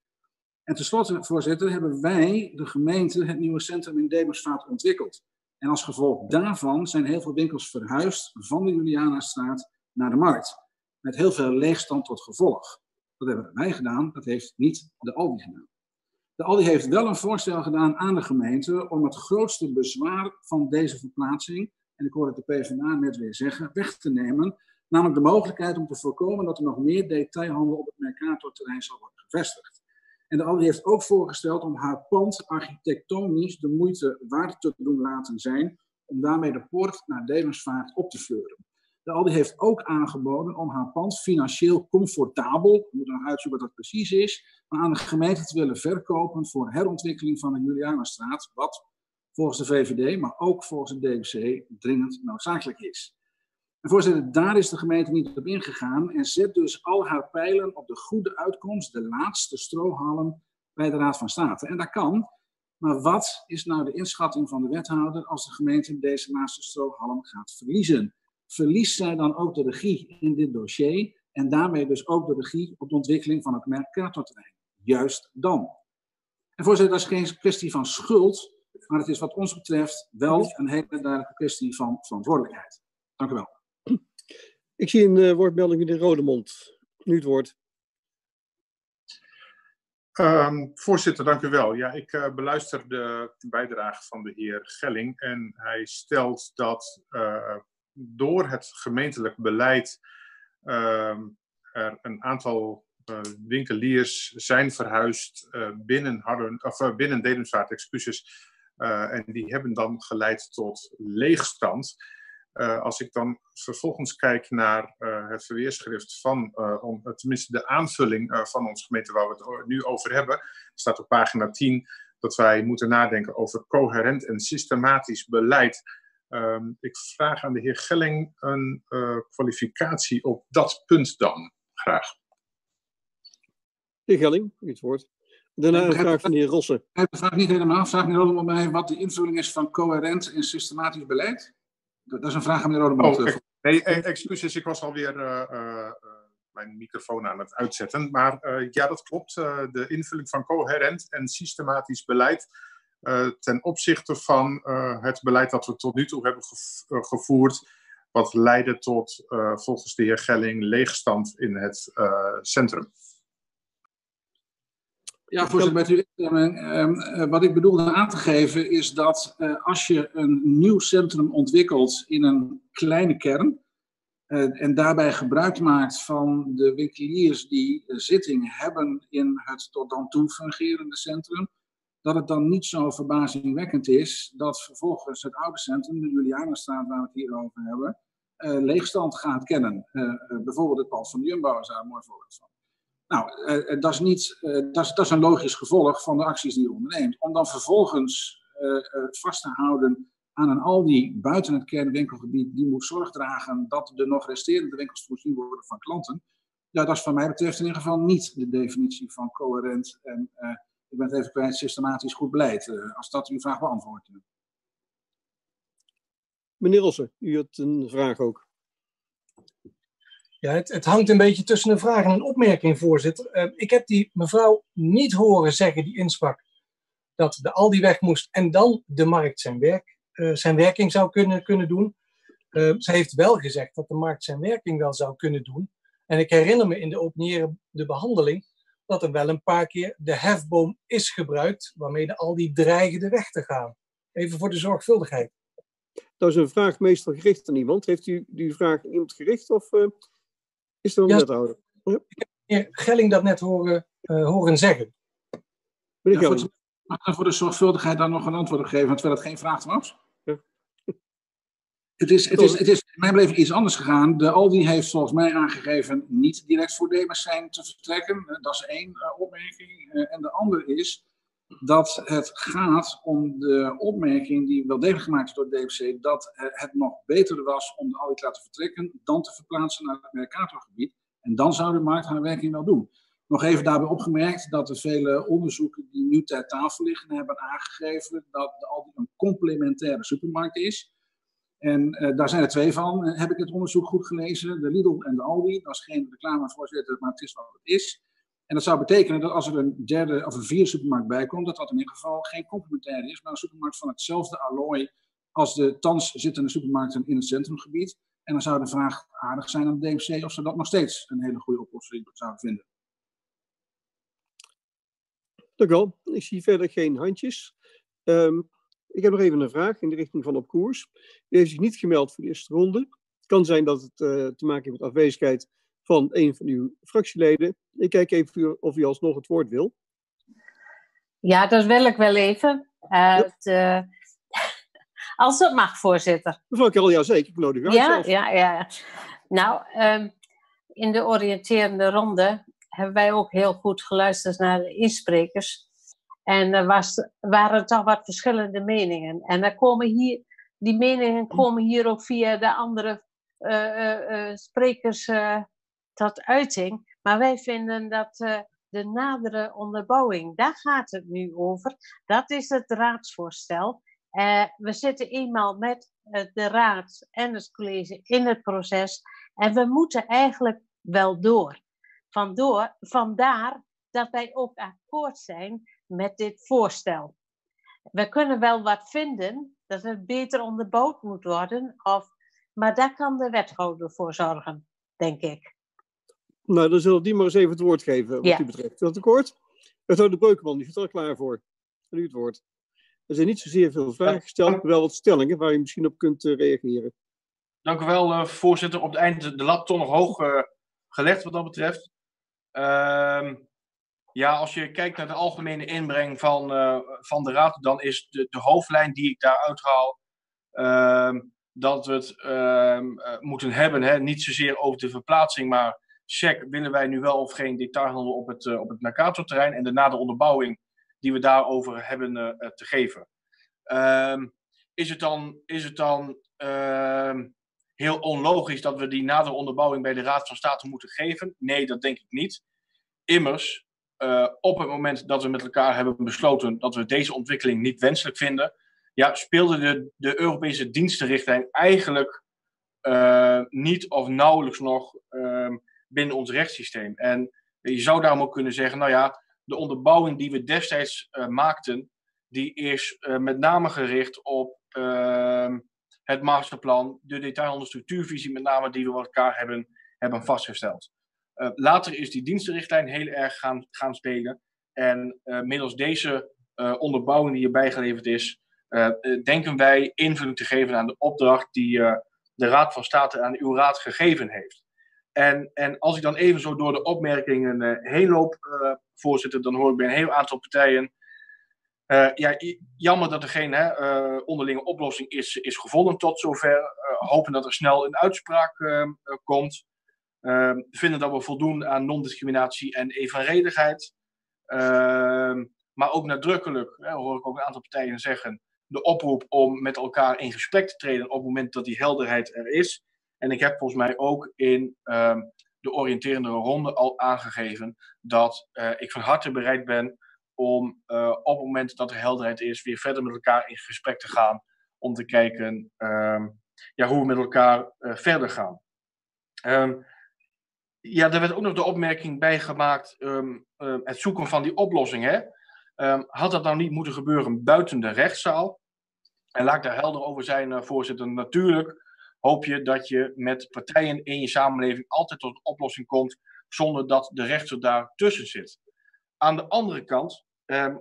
En tenslotte, voorzitter, hebben wij, de gemeente, het nieuwe centrum in Demersvaart ontwikkeld. En als gevolg daarvan zijn heel veel winkels verhuisd van de Julianastraat naar de markt. Met heel veel leegstand tot gevolg. Dat hebben wij gedaan, dat heeft niet de Aldi gedaan. De Aldi heeft wel een voorstel gedaan aan de gemeente om het grootste bezwaar van deze verplaatsing, en ik hoorde de PvdA net weer zeggen, weg te nemen. Namelijk de mogelijkheid om te voorkomen dat er nog meer detailhandel op het Mercatorterrein zal worden gevestigd. En de Aldi heeft ook voorgesteld om haar pand architectonisch de moeite waard te doen laten zijn, om daarmee de poort naar Demersvaart op te fleuren. De Aldi heeft ook aangeboden om haar pand financieel comfortabel, ik moet nog uitzoeken wat dat precies is, maar aan de gemeente te willen verkopen voor herontwikkeling van de Julianastraat, wat volgens de V V D, maar ook volgens de D M C dringend noodzakelijk is. En voorzitter, daar is de gemeente niet op ingegaan en zet dus al haar pijlen op de goede uitkomst, de laatste strohalm bij de Raad van State. En dat kan, maar wat is nou de inschatting van de wethouder als de gemeente deze laatste strohalm gaat verliezen? Verliest zij dan ook de regie in dit dossier en daarmee dus ook de regie op de ontwikkeling van het Mercatorterrein? Juist dan. En voorzitter, dat is geen kwestie van schuld, maar het is wat ons betreft wel een hele duidelijke kwestie van verantwoordelijkheid. Dank u wel. Ik zie een uh, woordmelding in de Rodemond. Nu het woord. Um, voorzitter, dank u wel. Ja, ik uh, beluister de, de bijdrage van de heer Gelling en hij stelt dat uh, door het gemeentelijk beleid uh, er een aantal uh, winkeliers zijn verhuisd uh, binnen, Harden, of, uh, binnen Demersvaart, excuses, uh, en die hebben dan geleid tot leegstand. Uh, als ik dan vervolgens kijk naar uh, het verweerschrift van, uh, om, tenminste de aanvulling uh, van onze gemeente waar we het nu over hebben, staat op pagina tien dat wij moeten nadenken over coherent en systematisch beleid. Um, ik vraag aan de heer Gelling een uh, kwalificatie op dat punt dan, graag. De heer Gelling, u het woord. Daarna een vraag van de heer Rossen. Ik heb de vraag niet helemaal. Vraag meneer Rodeman mij wat de invulling is van coherent en systematisch beleid? Dat is een vraag aan meneer Rodemond. Oh, nee, excuses, ik was alweer uh, uh, mijn microfoon aan het uitzetten. Maar uh, ja, dat klopt. Uh, de invulling van coherent en systematisch beleid uh, ten opzichte van uh, het beleid dat we tot nu toe hebben gev- uh, gevoerd, wat leidde tot, uh, volgens de heer Gelling, leegstand in het uh, centrum. Ja, voorzitter, met uw instemming. Wat ik bedoelde aan te geven is dat als je een nieuw centrum ontwikkelt in een kleine kern en daarbij gebruik maakt van de winkeliers die zitting hebben in het tot dan toe fungerende centrum, dat het dan niet zo verbazingwekkend is dat vervolgens het oude centrum, de Julianastraat waar we het hier over hebben, leegstand gaat kennen. Bijvoorbeeld het pand van de Jumbo is daar een mooi voorbeeld van. Nou, uh, dat is niet, uh, dat is, dat is een logisch gevolg van de acties die je onderneemt. Om dan vervolgens uh, uh, vast te houden aan een Aldi buiten het kernwinkelgebied, die moet zorg dragen dat de nog resterende winkels voorzien worden van klanten. Ja, dat is van mij betreft in ieder geval niet de definitie van coherent en, uh, ik ben het even kwijt, systematisch goed beleid. Uh, als dat uw vraag beantwoordt. Meneer Rossen, u had een vraag ook. Ja, het, het hangt een beetje tussen een vraag en een opmerking, voorzitter. Uh, ik heb die mevrouw niet horen zeggen, die insprak, dat de Aldi weg moest en dan de markt zijn, werk, uh, zijn werking zou kunnen, kunnen doen. Uh, ze heeft wel gezegd dat de markt zijn werking wel zou kunnen doen. En ik herinner me in de openbare de behandeling dat er wel een paar keer de hefboom is gebruikt, waarmee de Aldi dreigde weg te gaan. Even voor de zorgvuldigheid. Dat is een vraag meestal gericht aan iemand. Heeft u die vraag aan iemand gericht of... Uh... Is er een wethouder? Ja, ik heb meneer Gelling dat net horen, uh, horen zeggen. Ja, voor de, voor de zorgvuldigheid daar nog een antwoord op geven, terwijl het geen vraag was. Ja. Het is, het is, het is in mijn beleving iets anders gegaan. De Aldi heeft volgens mij aangegeven niet direct voor Demers zijn te vertrekken. Dat is één uh, opmerking. Uh, en de andere is dat het gaat om de opmerking die wel degelijk gemaakt is door het D F C, dat het nog beter was om de olie te laten vertrekken dan te verplaatsen naar het Mercatorgebied. En dan zou de markt haar werking wel doen. Nog even daarbij opgemerkt dat de vele onderzoeken die nu ter tafel liggen hebben aangegeven dat de Aldi een complementaire supermarkt is. En uh, daar zijn er twee van. Uh, heb ik het onderzoek goed gelezen? De Lidl en de Aldi. Dat is geen reclame, voorzitter, maar het is wat het is. En dat zou betekenen dat als er een derde of een vierde supermarkt bij komt, dat dat in ieder geval geen complementair is, maar een supermarkt van hetzelfde allooi als de thans zittende supermarkten in het centrumgebied. En dan zou de vraag aardig zijn aan de D F C of ze dat nog steeds een hele goede oplossing zouden vinden. Dank u wel. Ik zie verder geen handjes. Um, ik heb nog even een vraag in de richting van Op Koers. U heeft zich niet gemeld voor de eerste ronde. Het kan zijn dat het uh, te maken heeft met afwezigheid van een van uw fractieleden. Ik kijk even of u alsnog het woord wil. Ja, dat wil ik wel even. Uh, ja. het, uh, als dat mag, voorzitter. Mevrouw Karel, ja zeker. Ik nodig u uit. Ja, ja, ja. Nou, um, in de oriënterende ronde hebben wij ook heel goed geluisterd naar de insprekers. En er was, waren toch wat verschillende meningen. En daar komen hier, die meningen komen hier ook via de andere uh, uh, uh, sprekers uh, tot uiting. Maar wij vinden dat uh, de nadere onderbouwing, daar gaat het nu over. Dat is het raadsvoorstel. Uh, we zitten eenmaal met uh, de raad en het college in het proces. En we moeten eigenlijk wel door. Vandoor, vandaar dat wij ook akkoord zijn met dit voorstel. We kunnen wel wat vinden dat het beter onderbouwd moet worden, of, maar daar kan de wethouder voor zorgen, denk ik. Nou, dan zullen we die maar eens even het woord geven, wat ja. u betreft. Dat akkoord? Wethouder Breukman, die zit er al klaar voor. En u het woord. Er zijn niet zozeer veel vragen gesteld, maar wel wat stellingen waar u misschien op kunt uh, reageren. Dank u wel, uh, voorzitter. Op het einde de lat toch nog hoog uh, gelegd wat dat betreft. Uh, ja, als je kijkt naar de algemene inbreng van, uh, van de raad, dan is de, de hoofdlijn die ik daaruit haal uh, dat we het uh, moeten hebben, hè? Niet zozeer over de verplaatsing, maar check, willen wij nu wel of geen detailhandel op het, uh, op het Mercatorterrein en daarna de onderbouwing die we daarover hebben uh, te geven. Uh, is het dan, is het dan uh, heel onlogisch dat we die nadere onderbouwing bij de Raad van State moeten geven? Nee, dat denk ik niet. Immers, uh, op het moment dat we met elkaar hebben besloten dat we deze ontwikkeling niet wenselijk vinden, ja, speelde de, de Europese dienstenrichtlijn eigenlijk uh, niet of nauwelijks nog uh, binnen ons rechtssysteem. En je zou daarom ook kunnen zeggen, nou ja, de onderbouwing die we destijds uh, maakten, die is uh, met name gericht op Uh, het masterplan, de detailhandel-structuurvisie met name die we met elkaar hebben, hebben vastgesteld. Uh, later is die dienstenrichtlijn heel erg gaan, gaan spelen. En uh, middels deze uh, onderbouwing die hierbij geleverd is, uh, uh, denken wij invulling te geven aan de opdracht die uh, de Raad van State aan uw raad gegeven heeft. En, en als ik dan even zo door de opmerkingen uh, heen loop, uh, voorzitter, dan hoor ik bij een heel aantal partijen, Uh, ja, jammer dat er geen hè, uh, onderlinge oplossing is, is gevonden tot zover. Uh, hopen dat er snel een uitspraak uh, komt. Uh, vinden dat we voldoen aan non-discriminatie en evenredigheid. Uh, maar ook nadrukkelijk, hè, hoor ik ook een aantal partijen zeggen, de oproep om met elkaar in gesprek te treden op het moment dat die helderheid er is. En ik heb volgens mij ook in uh, de oriënterende ronde al aangegeven dat uh, ik van harte bereid ben om uh, op het moment dat er helderheid is, weer verder met elkaar in gesprek te gaan, om te kijken um, ja, hoe we met elkaar uh, verder gaan. Um, ja, er werd ook nog de opmerking bij gemaakt, um, uh, het zoeken van die oplossing. Hè? Um, had dat nou niet moeten gebeuren buiten de rechtszaal? En laat ik daar helder over zijn, uh, voorzitter. Natuurlijk hoop je dat je met partijen in je samenleving altijd tot een oplossing komt, zonder dat de rechter daar tussen zit. Aan de andere kant, Um,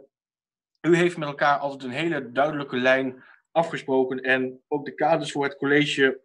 u heeft met elkaar altijd een hele duidelijke lijn afgesproken en ook de kaders voor het college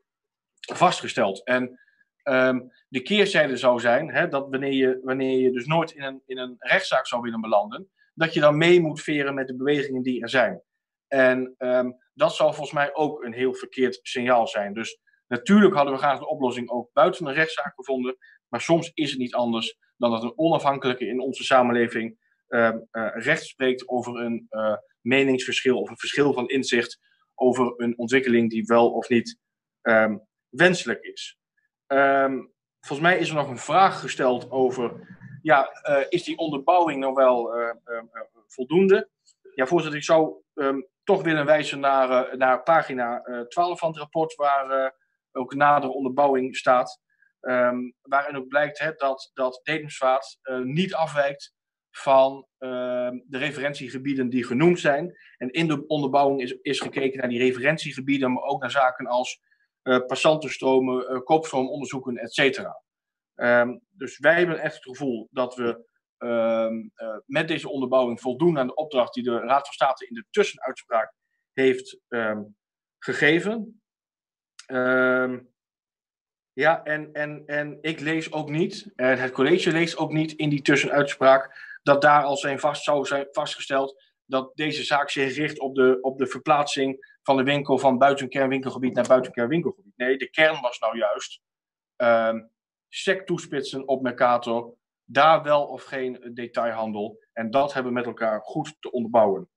vastgesteld. En um, de keerzijde zou zijn, hè, dat wanneer je, wanneer je dus nooit in een, in een rechtszaak zou willen belanden, dat je dan mee moet veren met de bewegingen die er zijn. En um, dat zou volgens mij ook een heel verkeerd signaal zijn. Dus natuurlijk hadden we graag de oplossing ook buiten een rechtszaak gevonden, maar soms is het niet anders dan dat een onafhankelijke in onze samenleving uh, uh, recht spreekt over een uh, meningsverschil of een verschil van inzicht over een ontwikkeling die wel of niet um, wenselijk is. Um, volgens mij is er nog een vraag gesteld over, ja, uh, is die onderbouwing nou wel uh, uh, uh, voldoende? Ja, voorzitter, ik zou um, toch willen wijzen naar, uh, naar pagina uh, twaalf van het rapport, waar uh, ook nadere onderbouwing staat. Um, waarin ook blijkt hè, dat, dat Dedemsvaart uh, niet afwijkt van uh, de referentiegebieden die genoemd zijn. En in de onderbouwing is, is gekeken naar die referentiegebieden, maar ook naar zaken als uh, passantenstromen, uh, koopstroomonderzoeken, et cetera. Um, dus wij hebben echt het gevoel dat we um, uh, met deze onderbouwing voldoen aan de opdracht die de Raad van State in de tussenuitspraak heeft um, gegeven. Um, Ja, en, en, en ik lees ook niet, en het college leest ook niet in die tussenuitspraak, dat daar al zijn vast, zou zijn vastgesteld dat deze zaak zich richt op de, op de verplaatsing van de winkel van buiten kernwinkelgebied naar buiten kernwinkelgebied. Nee, de kern was nou juist um, sec toespitsen op Mercator, daar wel of geen detailhandel. En dat hebben we met elkaar goed te onderbouwen.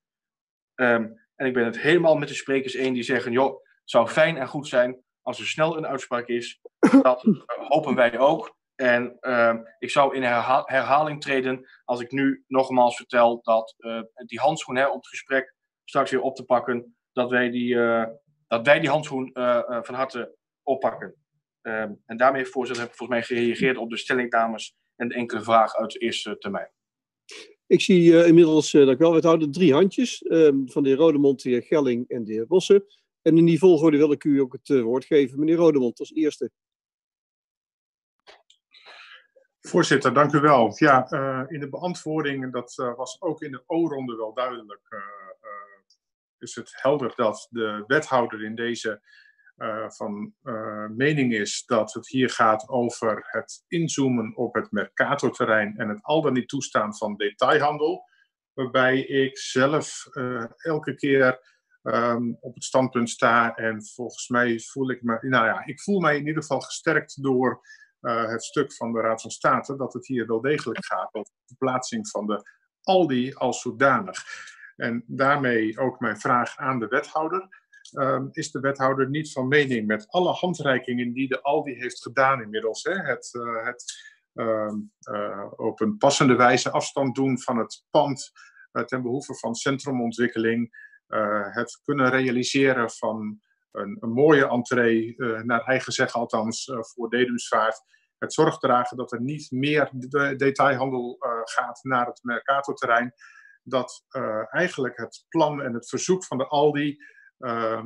Um, en ik ben het helemaal met de sprekers eens die zeggen, joh, het zou fijn en goed zijn als er snel een uitspraak is. Dat hopen wij ook. En uh, ik zou in herha- herhaling treden als ik nu nogmaals vertel dat uh, die handschoen hè, om het gesprek straks weer op te pakken, dat wij die, uh, dat wij die handschoen uh, uh, van harte oppakken. Um, en daarmee, voorzitter, heb ik volgens mij gereageerd op de stellingnames en de enkele vraag uit de eerste termijn. Ik zie uh, inmiddels, uh, dat ik wel wethouder, drie handjes uh, van de heer Rodemond, de heer Gelling en de heer Bossen. En in die volgorde wil ik u ook het uh, woord geven. Meneer Rodemond, als eerste. Voorzitter, dank u wel. Ja, uh, in de beantwoording, en dat uh, was ook in de O-ronde wel duidelijk, uh, uh, is het helder dat de wethouder in deze uh, van uh, mening is dat het hier gaat over het inzoomen op het Mercatorterrein en het al dan niet toestaan van detailhandel. Waarbij ik zelf uh, elke keer Um, op het standpunt sta en volgens mij voel ik me, nou ja, ik voel mij in ieder geval gesterkt door uh, het stuk van de Raad van State, dat het hier wel degelijk gaat over de verplaatsing van de Aldi als zodanig. En daarmee ook mijn vraag aan de wethouder. Um, is de wethouder niet van mening met alle handreikingen die de Aldi heeft gedaan inmiddels, hè? Het, uh, het um, uh, op een passende wijze afstand doen van het pand uh, ten behoeve van centrumontwikkeling, Uh, het kunnen realiseren van een, een mooie entree, uh, naar eigen zeggen althans, uh, voor Dedemsvaart. Het zorg dragen dat er niet meer de detailhandel uh, gaat naar het Mercatorterrein. Dat uh, eigenlijk het plan en het verzoek van de Aldi uh,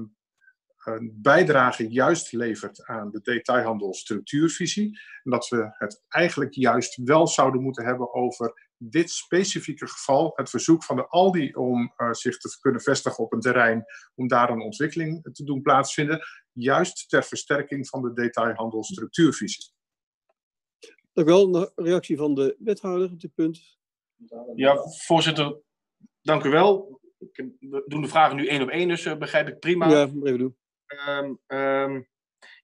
een bijdrage juist levert aan de detailhandelstructuurvisie. En dat we het eigenlijk juist wel zouden moeten hebben over dit specifieke geval, het verzoek van de Aldi om uh, zich te kunnen vestigen op een terrein, om daar een ontwikkeling te doen plaatsvinden, juist ter versterking van de detailhandelstructuurvisie. Dank u wel. Een reactie van de wethouder op dit punt. Ja, voorzitter, dank u wel. We doen de vragen nu één op één, dus uh, begrijp ik prima. Ja, even doen. Um, um,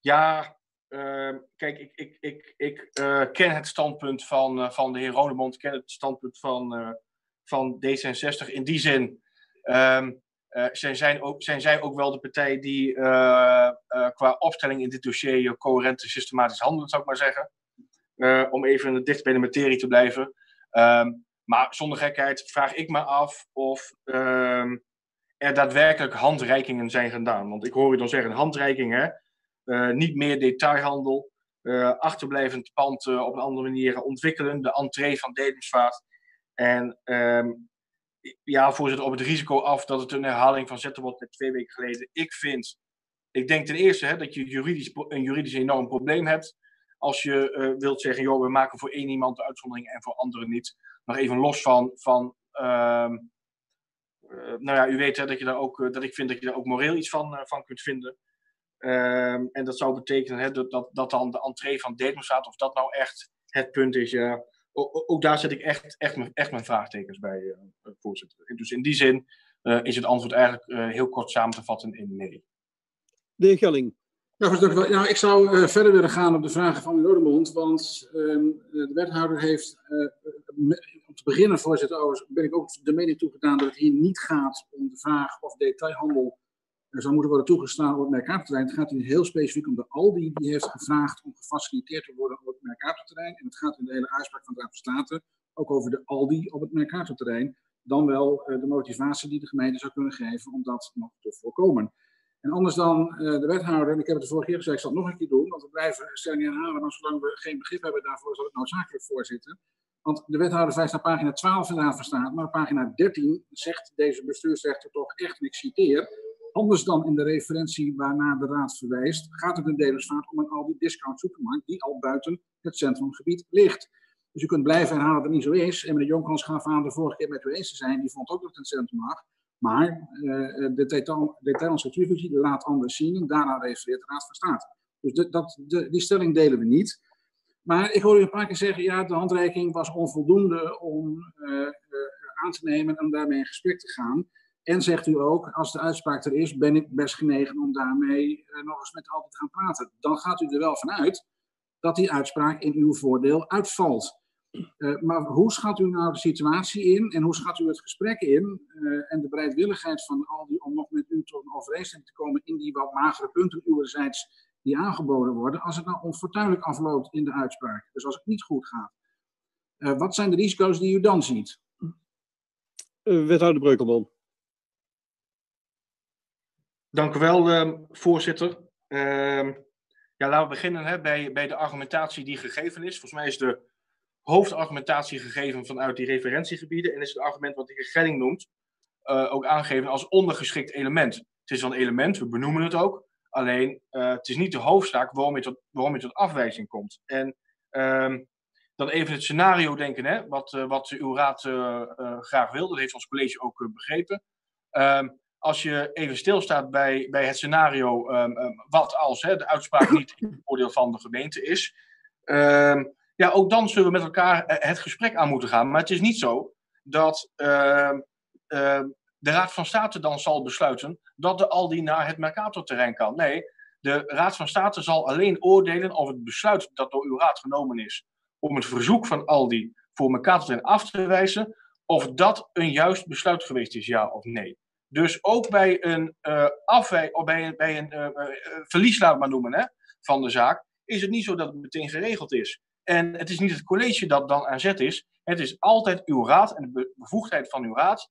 ja... Uh, kijk, ik, ik, ik, ik uh, ken het standpunt van, uh, van de heer Rodemond, ken het standpunt van, uh, van D zesenzestig. In die zin um, uh, zijn, zijn, ook, zijn zij ook wel de partij die uh, uh, qua opstelling in dit dossier uh, coherent en systematisch handelt, zou ik maar zeggen. Uh, om even dicht bij de materie te blijven. Um, maar zonder gekheid vraag ik me af of um, er daadwerkelijk handreikingen zijn gedaan. Want ik hoor u dan zeggen, handreiking hè. Uh, niet meer detailhandel, uh, achterblijvend pand uh, op een andere manier ontwikkelen, de entree van Dedemsvaart. En um, ja, voorzitter, op het risico af dat het een herhaling van zetten wordt met twee weken geleden. Ik vind, ik denk ten eerste hè, dat je juridisch, een juridisch enorm probleem hebt. Als je uh, wilt zeggen, joh, we maken voor één iemand de uitzondering en voor anderen niet. Nog even los van, van uh, uh, nou ja, u weet hè, dat, je daar ook, uh, dat ik vind dat je daar ook moreel iets van, uh, van kunt vinden. Um, en dat zou betekenen hè, dat, dat, dat dan de entree van Dedemsvaart, of dat nou echt het punt is. Ja, ook, ook daar zet ik echt, echt, mijn, echt mijn vraagtekens bij, uh, voorzitter. Dus in die zin uh, is het antwoord eigenlijk uh, heel kort samen te vatten in nee. De heer Gelling. Ja, goed, dank u wel. Nou, ik zou uh, verder willen gaan op de vragen van meneer Rodemond, want um, de wethouder heeft uh, me, te beginnen, voorzitter, overigens ben ik ook de mening toegedaan dat het hier niet gaat om de vraag of detailhandel er zou moeten worden toegestaan op het merkapenterrein. Het gaat hier heel specifiek om de Aldi, die heeft gevraagd om gefaciliteerd te worden op het merkapenterrein. En het gaat in de hele uitspraak van de Raad van State ook over de Aldi op het merkapenterrein. Dan wel uh, de motivatie die de gemeente zou kunnen geven om dat nog te voorkomen. En anders dan uh, de wethouder, en ik heb het de vorige keer gezegd, ik zal het nog een keer doen, want we blijven stellingen herhalen, maar zolang we geen begrip hebben daarvoor, zal het noodzakelijk voorzitten. Want de wethouder wijst naar pagina twaalf in de Raad van State, maar op pagina dertien zegt deze bestuursrechter toch echt, en ik citeer, anders dan in de referentie waarnaar de Raad verwijst, gaat het in Demersvaart om een Aldi-discount supermarkt die al buiten het centrumgebied ligt. Dus u kunt blijven herhalen dat het niet zo is. En meneer Jonkans gaf aan de vorige keer met u eens te zijn. Die vond ook dat het in het centrum mag. Maar uh, de detailhandelsstructuurvisie de laat anders zien. En daarna refereert de Raad van State. Dus de, dat, de, die stelling delen we niet. Maar ik hoorde u een paar keer zeggen. Ja, de handreiking was onvoldoende om uh, uh, aan te nemen. En daarmee in gesprek te gaan. En zegt u ook. Als de uitspraak er is. Ben ik best genegen om daarmee uh, nog eens met altijd te gaan praten. Dan gaat u er wel van uit. Dat die uitspraak in uw voordeel uitvalt. Uh, maar hoe schat u nou de situatie in en hoe schat u het gesprek in uh, en de bereidwilligheid van Aldi om nog met u tot een overeenstemming te komen in die wat magere punten uwerzijds die aangeboden worden, als het nou onfortuinlijk afloopt in de uitspraak, dus als het niet goed gaat. Uh, wat zijn de risico's die u dan ziet? Uh, wethouder Breukelman. Dank u wel, uh, voorzitter. Uh, ja, laten we beginnen hè, bij, bij de argumentatie die gegeven is. Volgens mij is de hoofdargumentatie gegeven vanuit die referentiegebieden en is het argument wat de heer Gelling noemt uh, ook aangegeven als ondergeschikt element. Het is wel een element, we benoemen het ook, alleen uh, het is niet de hoofdzaak waarom je tot, waarom je tot afwijzing komt. En um, dan even het scenario denken, hè, wat, uh, wat uw raad uh, uh, graag wil, dat heeft ons college ook uh, begrepen. Um, als je even stilstaat bij, bij het scenario um, um, wat als hè, de uitspraak niet in het voordeel van de gemeente is, um, ja, ook dan zullen we met elkaar het gesprek aan moeten gaan. Maar het is niet zo dat uh, uh, de Raad van State dan zal besluiten dat de Aldi naar het Mercatorterrein kan. Nee, de Raad van State zal alleen oordelen of het besluit dat door uw raad genomen is om het verzoek van Aldi voor Mercatorterrein af te wijzen, of dat een juist besluit geweest is, ja of nee. Dus ook bij een, uh, afwij- of bij een, bij een uh, uh, verlies, laat maar noemen, hè, van de zaak, is het niet zo dat het meteen geregeld is. En het is niet het college dat dan aan zet is. Het is altijd uw raad en de bevoegdheid van uw raad.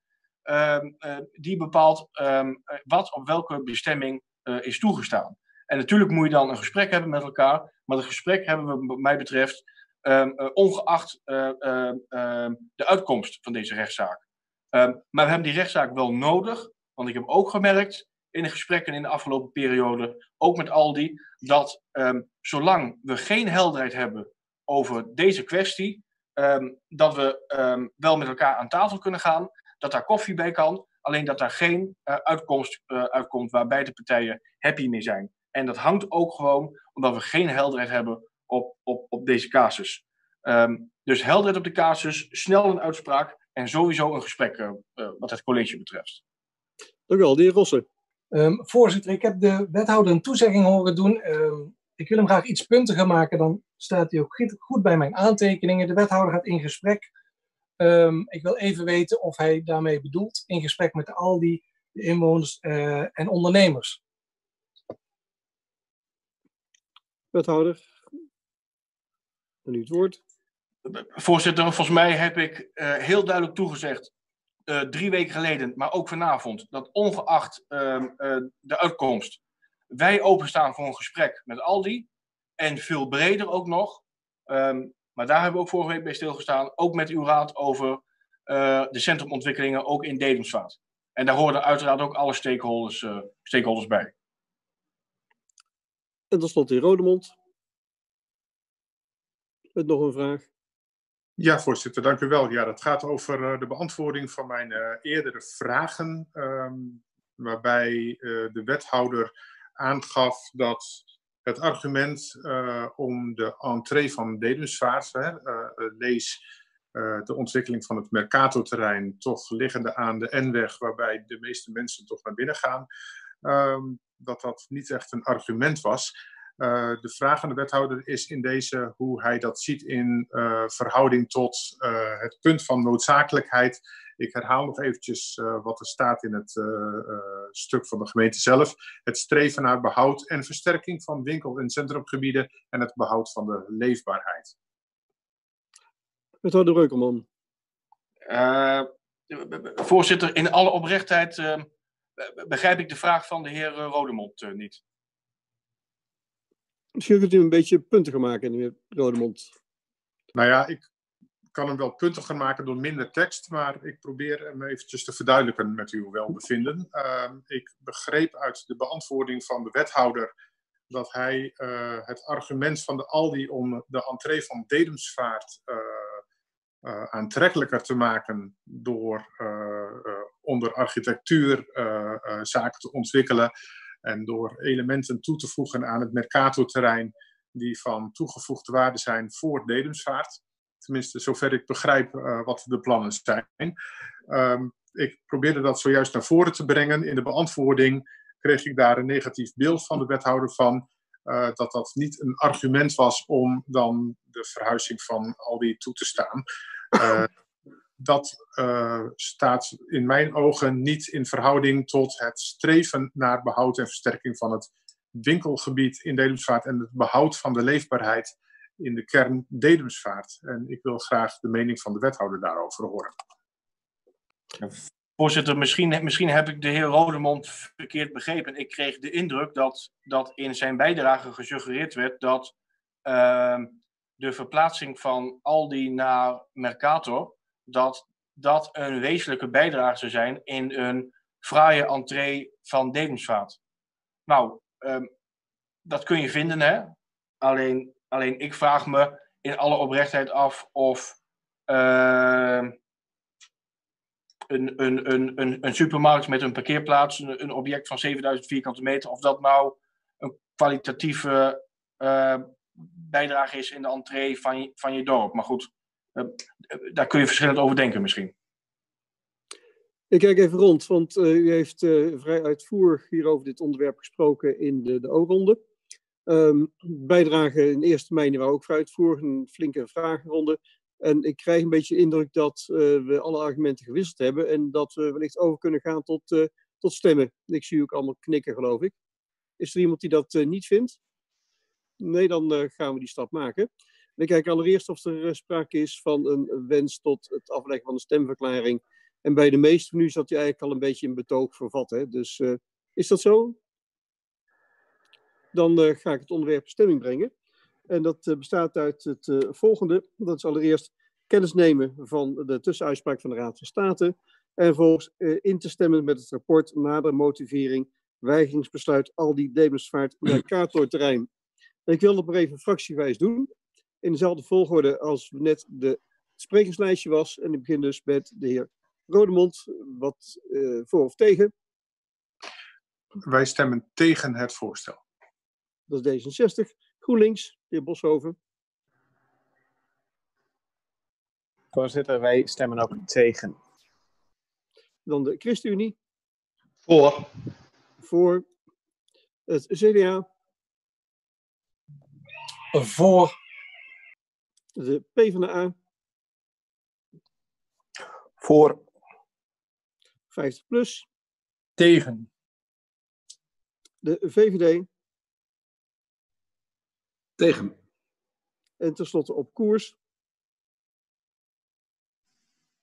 Um, uh, die bepaalt um, wat op welke bestemming uh, is toegestaan. En natuurlijk moet je dan een gesprek hebben met elkaar. Maar dat gesprek hebben we wat mij betreft um, uh, ongeacht uh, uh, uh, de uitkomst van deze rechtszaak. Um, maar we hebben die rechtszaak wel nodig. Want ik heb ook gemerkt in de gesprekken in de afgelopen periode, ook met Aldi, dat um, zolang we geen helderheid hebben over deze kwestie, um, dat we um, wel met elkaar aan tafel kunnen gaan, dat daar koffie bij kan, alleen dat daar geen uh, uitkomst uh, uitkomt waar beide partijen happy mee zijn. En dat hangt ook gewoon omdat we geen helderheid hebben op, op, op deze casus. Um, dus helderheid op de casus, snel een uitspraak en sowieso een gesprek uh, uh, wat het college betreft. Dank u wel, de heer Rossen. Um, voorzitter, ik heb de wethouder een toezegging horen doen. Um... Ik wil hem graag iets puntiger maken, dan staat hij ook goed bij mijn aantekeningen. De wethouder gaat in gesprek. Um, ik wil even weten of hij daarmee bedoelt in gesprek met de Aldi, de inwoners uh, en ondernemers. Wethouder, dan u het woord. Voorzitter, volgens mij heb ik uh, heel duidelijk toegezegd, uh, drie weken geleden, maar ook vanavond, dat ongeacht uh, uh, de uitkomst, wij openstaan voor een gesprek met Aldi en veel breder ook nog, um, maar daar hebben we ook vorige week bij stilgestaan, ook met uw raad over uh, de centrumontwikkelingen ook in Dedemsvaart. En daar horen uiteraard ook alle stakeholders, uh, stakeholders bij. En tot slot in Rodemond. Met nog een vraag. Ja, voorzitter, dank u wel. Ja, dat gaat over uh, de beantwoording van mijn uh, eerdere vragen, um, waarbij uh, de wethouder aangaf dat het argument uh, om de entree van Dedemsvaart, hè, uh, lees uh, de ontwikkeling van het Mercatorterrein, toch liggende aan de N-weg, waarbij de meeste mensen toch naar binnen gaan, um, dat dat niet echt een argument was. Uh, de vraag aan de wethouder is in deze hoe hij dat ziet in uh, verhouding tot uh, het punt van noodzakelijkheid. Ik herhaal nog eventjes uh, wat er staat in het uh, uh, stuk van de gemeente zelf. Het streven naar behoud en versterking van winkel- en centrumgebieden en het behoud van de leefbaarheid. Wethouder Reukelman. Uh, voorzitter, in alle oprechtheid uh, begrijp ik de vraag van de heer Rodemond uh, niet. Misschien kunt u een beetje puntiger maken, meneer Rodemond. Nou ja, ik kan hem wel puntiger maken door minder tekst, maar ik probeer hem eventjes te verduidelijken met uw welbevinden. Uh, ik begreep uit de beantwoording van de wethouder dat hij uh, het argument van de Aldi om de entree van Dedemsvaart uh, uh, aantrekkelijker te maken door uh, uh, onder architectuur uh, uh, zaken te ontwikkelen en door elementen toe te voegen aan het Mercatorterrein die van toegevoegde waarde zijn voor Dedemsvaart. Tenminste, zover ik begrijp uh, wat de plannen zijn. Um, ik probeerde dat zojuist naar voren te brengen. In de beantwoording kreeg ik daar een negatief beeld van de wethouder van. Uh, dat dat niet een argument was om dan de verhuizing van Aldi toe te staan. Uh, dat uh, staat in mijn ogen niet in verhouding tot het streven naar behoud en versterking van het winkelgebied in Dedemsvaart en het behoud van de leefbaarheid in de kern Dedemsvaart. En ik wil graag de mening van de wethouder daarover horen. Voorzitter, misschien, misschien heb ik de heer Rodemond verkeerd begrepen. Ik kreeg de indruk dat, dat in zijn bijdrage gesuggereerd werd dat uh, de verplaatsing van Aldi naar Mercator, dat dat een wezenlijke bijdrage zou zijn in een fraaie entree van Dedemsvaart. Nou, um, dat kun je vinden, hè? Alleen... Alleen ik vraag me in alle oprechtheid af of uh, een, een, een, een supermarkt met een parkeerplaats, een, een object van zevenduizend vierkante meter, of dat nou een kwalitatieve uh, bijdrage is in de entree van je, van je dorp. Maar goed, uh, daar kun je verschillend over denken misschien. Ik kijk even rond, want uh, u heeft uh, vrij uitvoerig hier over dit onderwerp gesproken in de, de O-ronde. Um, bijdragen in eerste termijn waren ook vrij uitvoerig, een flinke vragenronde. En ik krijg een beetje de indruk dat uh, we alle argumenten gewisseld hebben en dat we wellicht over kunnen gaan tot, uh, tot stemmen. Ik zie u ook allemaal knikken, geloof ik. Is er iemand die dat uh, niet vindt? Nee, dan uh, gaan we die stap maken. We kijken allereerst of er uh, sprake is van een wens tot het afleggen van een stemverklaring. En bij de meesten nu zat hij eigenlijk al een beetje in betoog vervat. Hè? Dus uh, is dat zo? Dan uh, ga ik het onderwerp in stemming brengen. En dat uh, bestaat uit het uh, volgende. Dat is allereerst kennis nemen van de tussenuitspraak van de Raad van State. En vervolgens uh, in te stemmen met het rapport nader motivering weigingsbesluit Aldi Dedemsvaart Mercatorterrein. En ik wil dat maar even fractiewijs doen. In dezelfde volgorde als net de sprekerslijstje was. En ik begin dus met de heer Rodemond. Wat uh, voor of tegen? Wij stemmen tegen het voorstel. Dat is D zesenzestig. GroenLinks, de heer Boshoven. Voorzitter, wij stemmen ook tegen. Dan de ChristenUnie. Voor. Voor. Het C D A. Voor. De PvdA. Voor. vijftig plus. Tegen. De V V D. Tegen. En tenslotte op koers.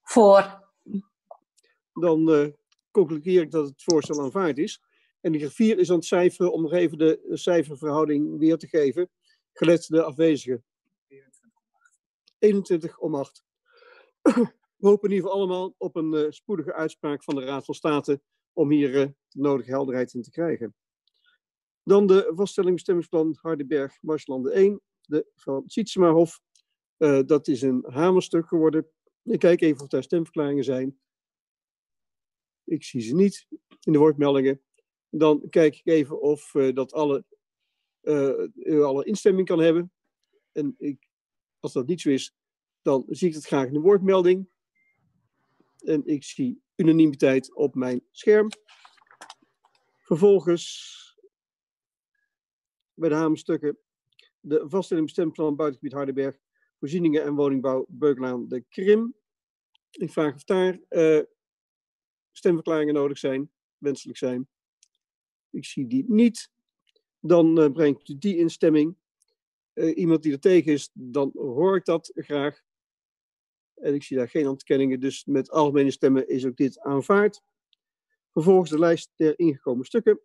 Voor. Dan uh, concludeer ik dat het voorstel aanvaard is. En de griffier is aan het cijferen om nog even de cijferverhouding weer te geven. Gelet de afwezigen. eenentwintig om acht. We hopen in ieder geval allemaal op een uh, spoedige uitspraak van de Raad van State om hier uh, de nodige helderheid in te krijgen. Dan de vaststelling bestemmingsplan Hardenberg-Marslanden één, de van Sietsemahof. Uh, dat is een hamerstuk geworden. Ik kijk even of daar stemverklaringen zijn. Ik zie ze niet in de woordmeldingen. Dan kijk ik even of uh, dat alle, uh, u alle instemming kan hebben. En ik, als dat niet zo is, dan zie ik het graag in de woordmelding. En ik zie unanimiteit op mijn scherm. Vervolgens bij de hamerstukken, de vaststelling bestemmingsplan buitengebied Hardenberg, voorzieningen en woningbouw Beuklaan de Krim. Ik vraag of daar uh, stemverklaringen nodig zijn, wenselijk zijn. Ik zie die niet. Dan uh, breng ik die in stemming. Uh, iemand die er tegen is, dan hoor ik dat graag. En ik zie daar geen ontkenningen, dus met algemene stemmen is ook dit aanvaard. Vervolgens de lijst der ingekomen stukken.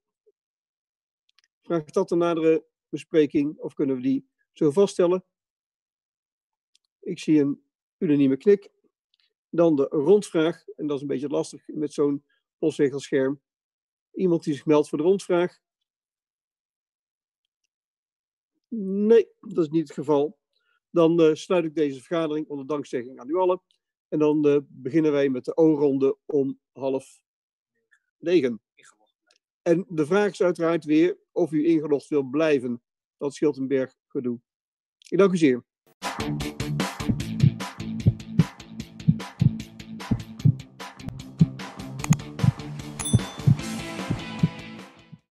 Vraagt dat een nadere bespreking of kunnen we die zo vaststellen? Ik zie een unanieme knik. Dan de rondvraag, en dat is een beetje lastig met zo'n postzegelscherm. Iemand die zich meldt voor de rondvraag? Nee, dat is niet het geval. Dan uh, sluit ik deze vergadering onder dankzegging aan u allen. En dan uh, beginnen wij met de O-ronde om half negen. En de vraag is uiteraard weer of u ingelogd wilt blijven. Dat scheelt een berg gedoe. Ik dank u zeer.